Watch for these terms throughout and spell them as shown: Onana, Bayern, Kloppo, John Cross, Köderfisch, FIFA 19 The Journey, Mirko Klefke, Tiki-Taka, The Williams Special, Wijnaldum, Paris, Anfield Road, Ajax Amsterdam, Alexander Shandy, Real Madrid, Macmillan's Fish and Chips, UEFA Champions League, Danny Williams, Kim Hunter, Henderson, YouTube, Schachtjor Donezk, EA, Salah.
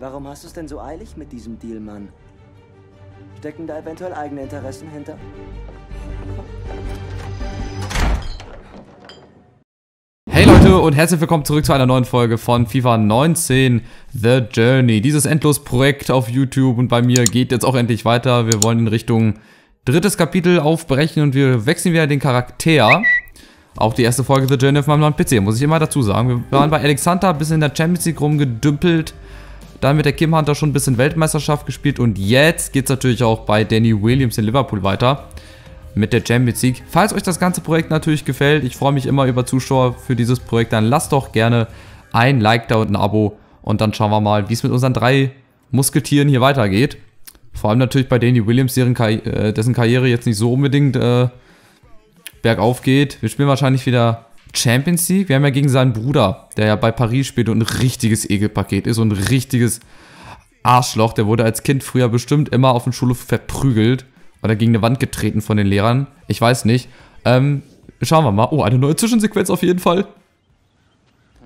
Warum hast du es denn so eilig mit diesem Deal, Mann? Stecken da eventuell eigene Interessen hinter? Hey Leute und herzlich willkommen zurück zu einer neuen Folge von FIFA 19 The Journey. Dieses Endlosprojekt auf YouTube und bei mir geht jetzt auch endlich weiter. Wir wollen in Richtung drittes Kapitel aufbrechen und wir wechseln wieder den Charakter. Auch die erste Folge The Journey auf meinem neuen PC, muss ich immer dazu sagen. Wir waren bei Alexander ein bisschen in der Champions League rumgedümpelt. Dann mit der Kim Hunter schon ein bisschen Weltmeisterschaft gespielt. Und jetzt geht es natürlich auch bei Danny Williams in Liverpool weiter. Mit der Champions League. Falls euch das ganze Projekt natürlich gefällt, ich freue mich immer über Zuschauer für dieses Projekt, dann lasst doch gerne ein Like da und ein Abo. Und dann schauen wir mal, wie es mit unseren drei Musketieren hier weitergeht. Vor allem natürlich bei Danny Williams, dessen Karriere jetzt nicht so unbedingt bergauf geht. Wir spielen wahrscheinlich wieder Champions League. Wir haben ja gegen seinen Bruder, der ja bei Paris spielt und ein richtiges Ekelpaket ist und ein richtiges Arschloch. Der wurde als Kind früher bestimmt immer auf dem Schulhof verprügelt oder gegen eine Wand getreten von den Lehrern. Ich weiß nicht. Schauen wir mal. Oh, eine neue Zwischensequenz auf jeden Fall.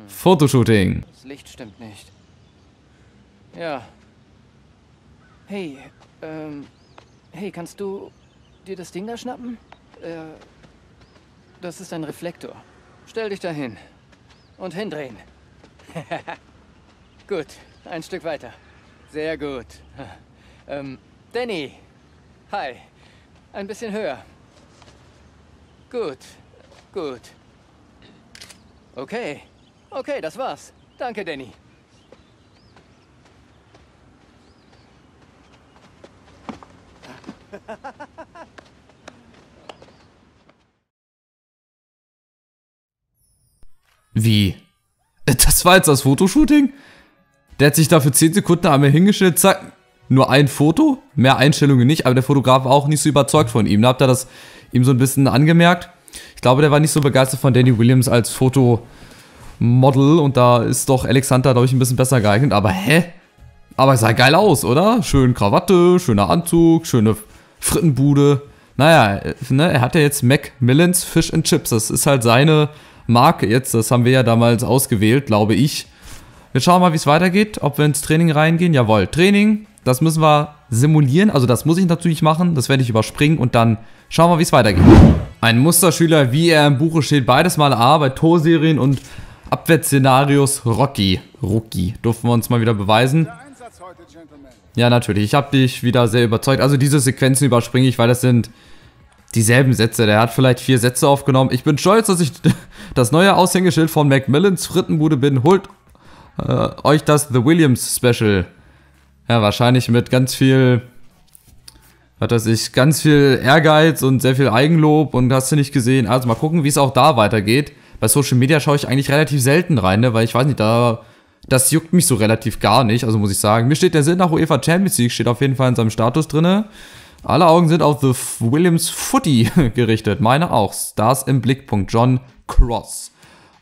Fotoshooting. Das Licht stimmt nicht. Ja. Hey, hey, kannst du dir das Ding da schnappen? Das ist ein Reflektor. Stell dich dahin und hindrehen. Gut, ein Stück weiter. Sehr gut. Danny, hi. Ein bisschen höher. Gut, gut. Okay, okay, das war's. Danke, Danny. Wie? Das war jetzt das Fotoshooting? Der hat sich da für 10 Sekunden einmal hingestellt, zack, nur ein Foto, mehr Einstellungen nicht, aber der Fotograf war auch nicht so überzeugt von ihm. Da habt ihr das ihm so ein bisschen angemerkt. Ich glaube, der war nicht so begeistert von Danny Williams als Fotomodel und da ist doch Alexander, glaube ich, ein bisschen besser geeignet. Aber hä? Aber es sah geil aus, oder? Schön Krawatte, schöner Anzug, schöne Frittenbude. Naja, ne, er hat ja jetzt Macmillan's Fish and Chips, das ist halt seine Marke jetzt, das haben wir ja damals ausgewählt, glaube ich. Wir schauen mal, wie es weitergeht, ob wir ins Training reingehen. Jawohl, Training, das müssen wir simulieren, also das muss ich natürlich machen, das werde ich überspringen und dann schauen wir, wie es weitergeht. Ein Musterschüler, wie er im Buche steht, beides mal A bei Torserien und Abwärtsszenarios Rocky. Rocky, durften wir uns mal wieder beweisen. Ja, natürlich, ich habe dich wieder sehr überzeugt, also diese Sequenzen überspringe ich, weil das sind dieselben Sätze, der hat vielleicht 4 Sätze aufgenommen. Ich bin stolz, dass ich das neue Aushängeschild von Macmillans Frittenbude bin. Holt euch das The Williams Special. Ja, wahrscheinlich mit ganz viel, was weiß ich, ganz viel Ehrgeiz und sehr viel Eigenlob und hast du nicht gesehen. Also mal gucken, wie es auch da weitergeht. Bei Social Media schaue ich eigentlich relativ selten rein, ne? Weil ich weiß nicht, das juckt mich so relativ gar nicht, also muss ich sagen. Mir steht der Sinn nach UEFA Champions League, steht auf jeden Fall in seinem Status drinne. Alle Augen sind auf The Williams Footy gerichtet. Meine auch. Stars im Blickpunkt. John Cross.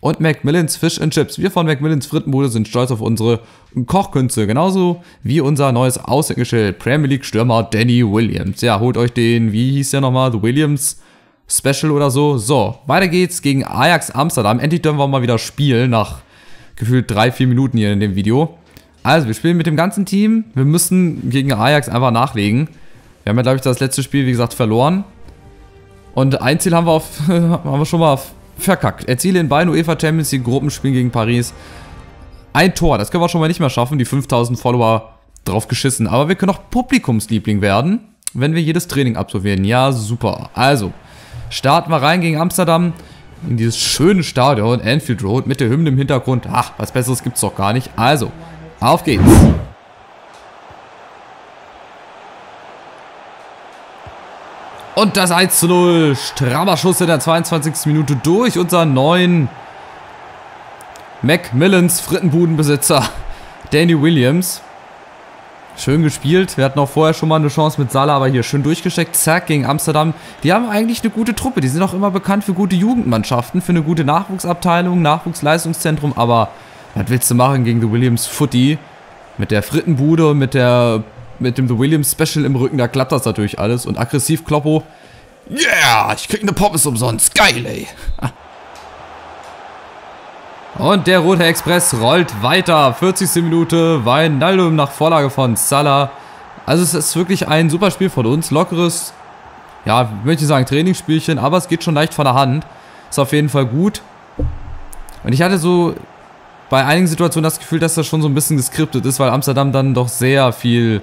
Und Macmillan's Fish and Chips. Wir von Macmillan's Frittenbude sind stolz auf unsere Kochkünste. Genauso wie unser neues Aushängeschild. Premier League Stürmer Danny Williams. Ja, holt euch den, wie hieß der nochmal? The Williams Special oder so. So, weiter geht's gegen Ajax Amsterdam. Endlich dürfen wir mal wieder spielen. Nach gefühlt 3-4 Minuten hier in dem Video. Also, wir spielen mit dem ganzen Team. Wir müssen gegen Ajax einfach nachlegen. Wir haben ja, glaube ich, das letzte Spiel, wie gesagt, verloren. Und ein Ziel haben wir, schon mal verkackt. Erziele in beiden UEFA Champions League Gruppenspielen gegen Paris ein Tor. Das können wir schon mal nicht mehr schaffen. Die 5000 Follower drauf geschissen. Aber wir können auch Publikumsliebling werden, wenn wir jedes Training absolvieren. Ja, super. Also, starten wir rein gegen Amsterdam. In dieses schöne Stadion, Anfield Road, mit der Hymne im Hintergrund. Ach, was Besseres gibt's doch gar nicht. Also, auf geht's. Und das 1:0, strammer Schuss in der 22. Minute durch unseren neuen Macmillans Frittenbudenbesitzer Danny Williams. Schön gespielt, wir hatten auch vorher schon mal eine Chance mit Salah, aber hier schön durchgesteckt, zack, gegen Amsterdam. Die haben eigentlich eine gute Truppe, die sind auch immer bekannt für gute Jugendmannschaften, für eine gute Nachwuchsabteilung, Nachwuchsleistungszentrum, aber was willst du machen gegen The Williams Footy? Mit der Frittenbude und mit dem The Williams Special im Rücken, da klappt das natürlich alles. Und aggressiv Kloppo. Yeah, ich krieg eine Pommes umsonst. Geil, ey. Und der Rote Express rollt weiter. 40. Minute, Wijnaldum nach Vorlage von Salah. Also es ist wirklich ein super Spiel von uns. Lockeres, ja, möchte ich sagen, Trainingsspielchen, aber es geht schon leicht von der Hand. Ist auf jeden Fall gut. Und ich hatte so bei einigen Situationen das Gefühl, dass das schon so ein bisschen geskriptet ist, weil Amsterdam dann doch sehr viel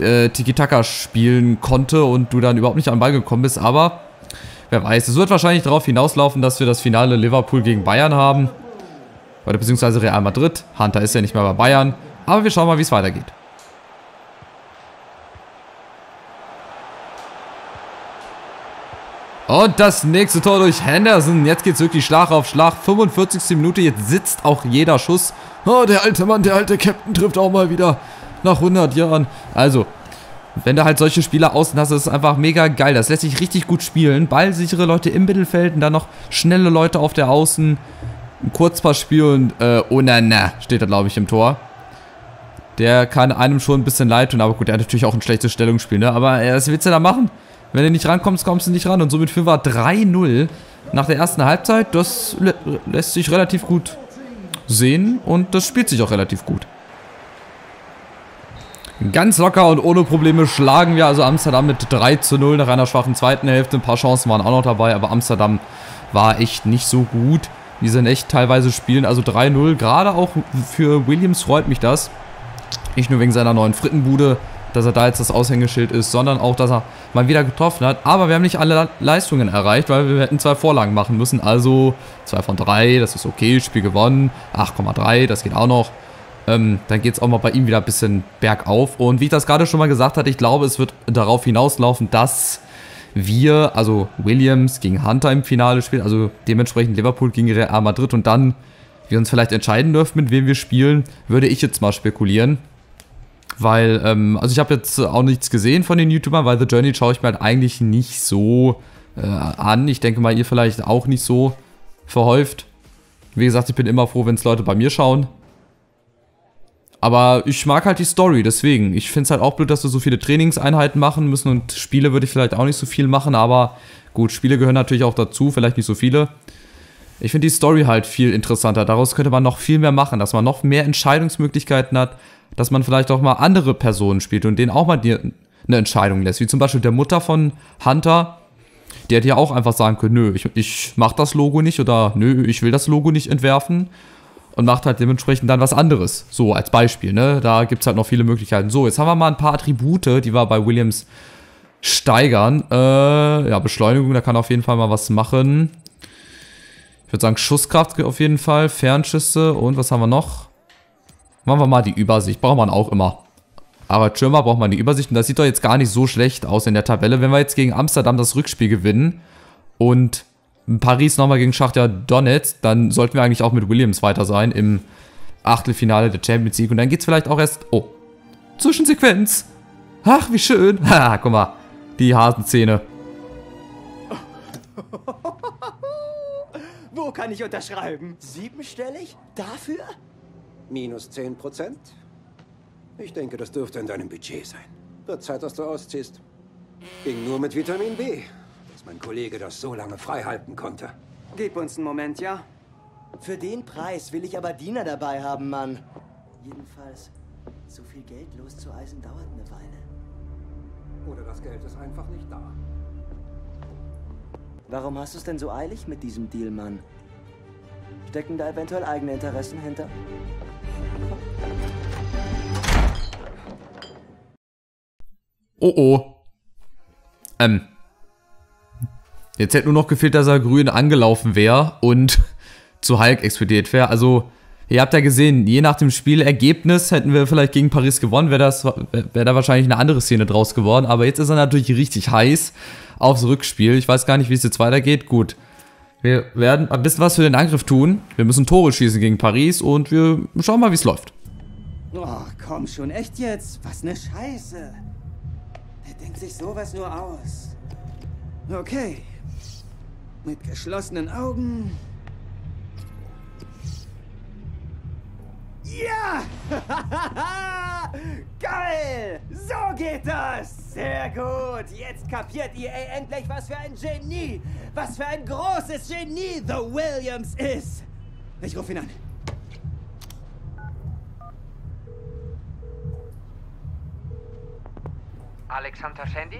Tiki-Taka spielen konnte und du dann überhaupt nicht an den Ball gekommen bist. Aber wer weiß, es wird wahrscheinlich darauf hinauslaufen, dass wir das Finale Liverpool gegen Bayern haben. Oder beziehungsweise Real Madrid. Hunter ist ja nicht mehr bei Bayern. Aber wir schauen mal, wie es weitergeht. Und das nächste Tor durch Henderson. Jetzt geht es wirklich Schlag auf Schlag. 45. Minute, jetzt sitzt auch jeder Schuss. Oh, der alte Mann, der alte Captain trifft auch mal wieder nach 100 Jahren. Also, wenn du halt solche Spieler außen hast, das ist einfach mega geil. Das lässt sich richtig gut spielen. Ballsichere Leute im Mittelfeld und dann noch schnelle Leute auf der Außen. Ein Kurzpassspiel und Onana steht da, glaube ich, im Tor. Der kann einem schon ein bisschen leid tun, aber gut, er hat natürlich auch ein schlechtes Stellungsspiel, ne? Aber was willst du da machen? Wenn du nicht rankommst, kommst du nicht ran. Und somit 3-0 nach der ersten Halbzeit. Das lässt sich relativ gut sehen und das spielt sich auch relativ gut. Ganz locker und ohne Probleme schlagen wir also Amsterdam mit 3-0 nach einer schwachen zweiten Hälfte. Ein paar Chancen waren auch noch dabei, aber Amsterdam war echt nicht so gut. Die sind echt teilweise spielen, also 3-0. Gerade auch für Williams freut mich das. Nicht nur wegen seiner neuen Frittenbude, dass er da jetzt das Aushängeschild ist, sondern auch, dass er mal wieder getroffen hat. Aber wir haben nicht alle Leistungen erreicht, weil wir hätten 2 Vorlagen machen müssen. Also 2 von 3, das ist okay, Spiel gewonnen. 8,3, das geht auch noch. Dann geht es auch mal bei ihm wieder ein bisschen bergauf. Und wie ich das gerade schon mal gesagt hatte, ich glaube, es wird darauf hinauslaufen, dass wir, also Williams gegen Hunter im Finale spielen. Also dementsprechend Liverpool gegen Real Madrid. Und dann wir uns vielleicht entscheiden dürfen, mit wem wir spielen, würde ich jetzt mal spekulieren. Weil, also ich habe jetzt auch nichts gesehen von den YouTubern, weil The Journey schaue ich mir halt eigentlich nicht so an. Ich denke mal, ihr vielleicht auch nicht so verhäuft. Wie gesagt, ich bin immer froh, wenn es Leute bei mir schauen. Aber ich mag halt die Story, deswegen. Ich finde es halt auch blöd, dass wir so viele Trainingseinheiten machen müssen und Spiele würde ich vielleicht auch nicht so viel machen, aber gut, Spiele gehören natürlich auch dazu, vielleicht nicht so viele. Ich finde die Story halt viel interessanter. Daraus könnte man noch viel mehr machen, dass man noch mehr Entscheidungsmöglichkeiten hat, dass man vielleicht auch mal andere Personen spielt und denen auch mal eine Entscheidung lässt. Wie zum Beispiel der Mutter von Hunter, die hätte ja auch einfach sagen können, nö, ich mach das Logo nicht oder nö, ich will das Logo nicht entwerfen. Und macht halt dementsprechend dann was anderes. So als Beispiel, ne? Da gibt es halt noch viele Möglichkeiten. So, jetzt haben wir mal ein paar Attribute, die wir bei Williams steigern. Ja, Beschleunigung, da kann er auf jeden Fall mal was machen. Ich würde sagen, Schusskraft auf jeden Fall, Fernschüsse und was haben wir noch? Machen wir mal die Übersicht, braucht man auch immer. Aber Schirmer braucht man die Übersicht und das sieht doch jetzt gar nicht so schlecht aus in der Tabelle. Wenn wir jetzt gegen Amsterdam das Rückspiel gewinnen und Paris nochmal gegen Schachtjor Donezk, dann sollten wir eigentlich auch mit Williams weiter sein im Achtelfinale der Champions League. Und dann geht es vielleicht auch erst... Oh, Zwischensequenz. Ach, wie schön. Ha, guck mal, die Hasenzähne. Wo kann ich unterschreiben? 7-stellig? Dafür? -10%? Ich denke, das dürfte in deinem Budget sein. Wird Zeit, dass du ausziehst. Ging nur mit Vitamin B. Mein Kollege das so lange frei halten konnte. Gib uns einen Moment, ja? Für den Preis will ich aber Diener dabei haben, Mann. Jedenfalls, so viel Geld loszueisen dauert eine Weile. Oder das Geld ist einfach nicht da. Warum hast du es denn so eilig mit diesem Deal, Mann? Stecken da eventuell eigene Interessen hinter? Oh oh. Jetzt hätte nur noch gefehlt, dass er grün angelaufen wäre und zu Hulk explodiert wäre. Also, ihr habt ja gesehen, je nach dem Spielergebnis hätten wir vielleicht gegen Paris gewonnen, wäre da wahrscheinlich eine andere Szene draus geworden. Aber jetzt ist er natürlich richtig heiß aufs Rückspiel. Ich weiß gar nicht, wie es jetzt weitergeht. Gut, wir werden ein bisschen was für den Angriff tun. Wir müssen Tore schießen gegen Paris und wir schauen mal, wie es läuft. Oh, komm schon, echt jetzt? Was eine Scheiße. Der denkt sich sowas nur aus. Okay. Mit geschlossenen Augen. Ja! Geil! So geht das! Sehr gut! Jetzt kapiert EA endlich, was für ein Genie! Was für ein großes Genie The Williams ist! Ich rufe ihn an. Alexander Shandy?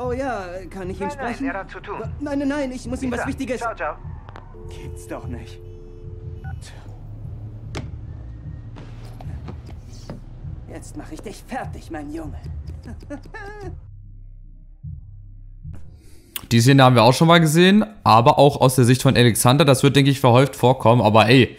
Oh ja, kann ich ihn sprechen? Nein, er hat zu tun. Nein, ich muss ihm was Wichtiges... Ciao, ciao. Gibt's doch nicht. Jetzt mache ich dich fertig, mein Junge. Die Szene haben wir auch schon mal gesehen, aber auch aus der Sicht von Alexander. Das wird, denke ich, verhäuft vorkommen. Aber ey,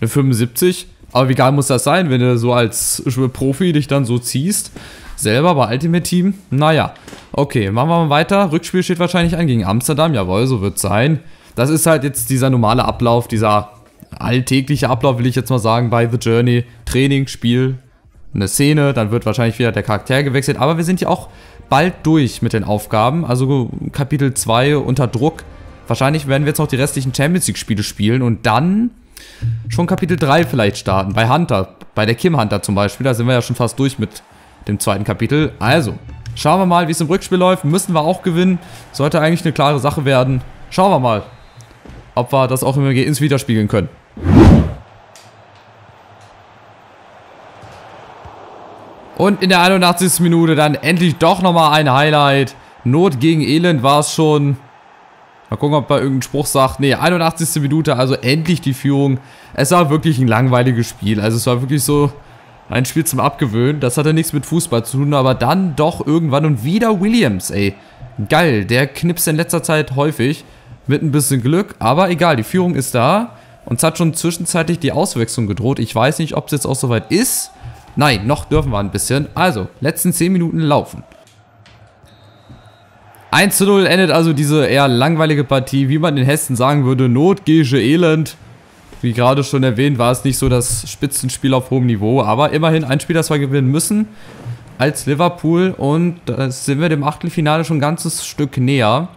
eine 75. Aber wie geil muss das sein, wenn du so als Profi dich dann so ziehst? Selber bei Ultimate Team? Naja. Okay, machen wir mal weiter. Rückspiel steht wahrscheinlich an gegen Amsterdam. Jawohl, so wird es sein. Das ist halt jetzt dieser normale Ablauf, dieser alltägliche Ablauf, will ich jetzt mal sagen, bei The Journey. Training, Spiel, eine Szene, dann wird wahrscheinlich wieder der Charakter gewechselt. Aber wir sind ja auch bald durch mit den Aufgaben, also Kapitel 2 unter Druck. Wahrscheinlich werden wir jetzt noch die restlichen Champions League Spiele spielen und dann schon Kapitel 3 vielleicht starten, bei Hunter, bei der Kim Hunter zum Beispiel, da sind wir ja schon fast durch mit dem zweiten Kapitel. Also, schauen wir mal, wie es im Rückspiel läuft, müssen wir auch gewinnen, sollte eigentlich eine klare Sache werden. Schauen wir mal, ob wir das auch im Ergebnis widerspiegeln können. Und in der 81. Minute dann endlich doch nochmal ein Highlight. Not gegen Elend war es schon. Mal gucken, ob er irgendeinen Spruch sagt. Ne, 81. Minute, also endlich die Führung. Es war wirklich ein langweiliges Spiel. Also es war wirklich so ein Spiel zum Abgewöhnen. Das hatte nichts mit Fußball zu tun, aber dann doch irgendwann. Und wieder Williams, ey. Geil, der knipst in letzter Zeit häufig. Mit ein bisschen Glück, aber egal, die Führung ist da. Uns hat schon zwischenzeitlich die Auswechslung gedroht. Ich weiß nicht, ob es jetzt auch soweit ist. Nein, noch dürfen wir ein bisschen. Also, letzten 10 Minuten laufen. 1:0 endet also diese eher langweilige Partie. Wie man in Hessen sagen würde, Not gegen Elend. Wie gerade schon erwähnt, war es nicht so das Spitzenspiel auf hohem Niveau. Aber immerhin ein Spiel, das wir gewinnen müssen als Liverpool. Und da sind wir dem Achtelfinale schon ein ganzes Stück näher.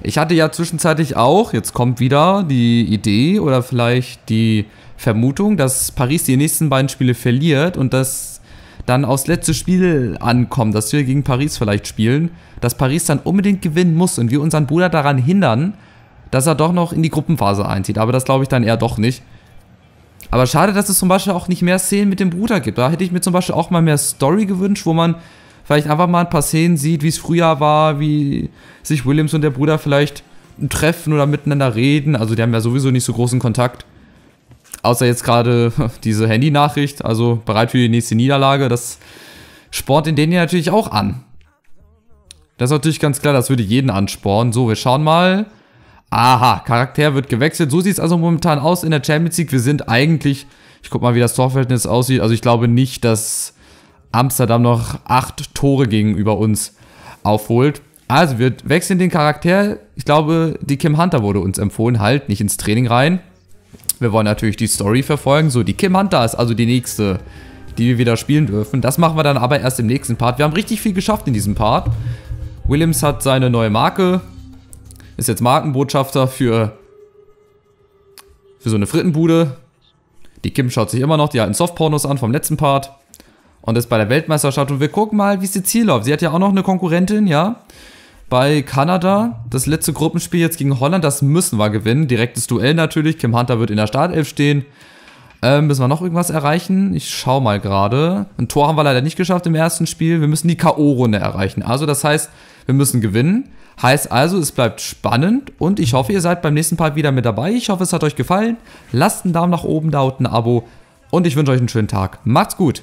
Ich hatte ja zwischenzeitlich auch, jetzt kommt wieder die Idee oder vielleicht die Vermutung, dass Paris die nächsten beiden Spiele verliert und dass dann aufs letzte Spiel ankommt, dass wir gegen Paris vielleicht spielen, dass Paris dann unbedingt gewinnen muss und wir unseren Bruder daran hindern, dass er doch noch in die Gruppenphase einzieht. Aber das glaube ich dann eher doch nicht. Aber schade, dass es zum Beispiel auch nicht mehr Szenen mit dem Bruder gibt. Da hätte ich mir zum Beispiel auch mal mehr Story gewünscht, wo man vielleicht einfach mal ein paar Szenen sieht, wie es früher war, wie sich Williams und der Bruder vielleicht treffen oder miteinander reden. Also die haben ja sowieso nicht so großen Kontakt. Außer jetzt gerade diese Handy-Nachricht, also bereit für die nächste Niederlage. Das spornt in denen ja natürlich auch an. Das ist natürlich ganz klar, das würde jeden anspornen. So, wir schauen mal. Aha, Charakter wird gewechselt. So sieht es also momentan aus in der Champions League. Wir sind eigentlich, ich guck mal, wie das Torverhältnis aussieht. Also ich glaube nicht, dass Amsterdam noch 8 Tore gegenüber uns aufholt. Also wir wechseln den Charakter. Ich glaube, die Kim Hunter wurde uns empfohlen. Halt, nicht ins Training rein. Wir wollen natürlich die Story verfolgen. So, die Kim Hunter ist also die nächste, die wir wieder spielen dürfen. Das machen wir dann aber erst im nächsten Part. Wir haben richtig viel geschafft in diesem Part. Williams hat seine neue Marke. Ist jetzt Markenbotschafter für so eine Frittenbude. Die Kim schaut sich immer noch die alten Softpornos an vom letzten Part. Und ist bei der Weltmeisterschaft. Und wir gucken mal, wie es jetzt hier läuft. Sie hat ja auch noch eine Konkurrentin, ja. Bei Kanada, das letzte Gruppenspiel jetzt gegen Holland, das müssen wir gewinnen. Direktes Duell natürlich, Kim Hunter wird in der Startelf stehen. Müssen wir noch irgendwas erreichen? Ich schau mal gerade. Ein Tor haben wir leider nicht geschafft im ersten Spiel. Wir müssen die K.O.-Runde erreichen. Also das heißt, wir müssen gewinnen. Heißt also, es bleibt spannend und ich hoffe, ihr seid beim nächsten Part wieder mit dabei. Ich hoffe, es hat euch gefallen. Lasst einen Daumen nach oben da, und ein Abo und ich wünsche euch einen schönen Tag. Macht's gut!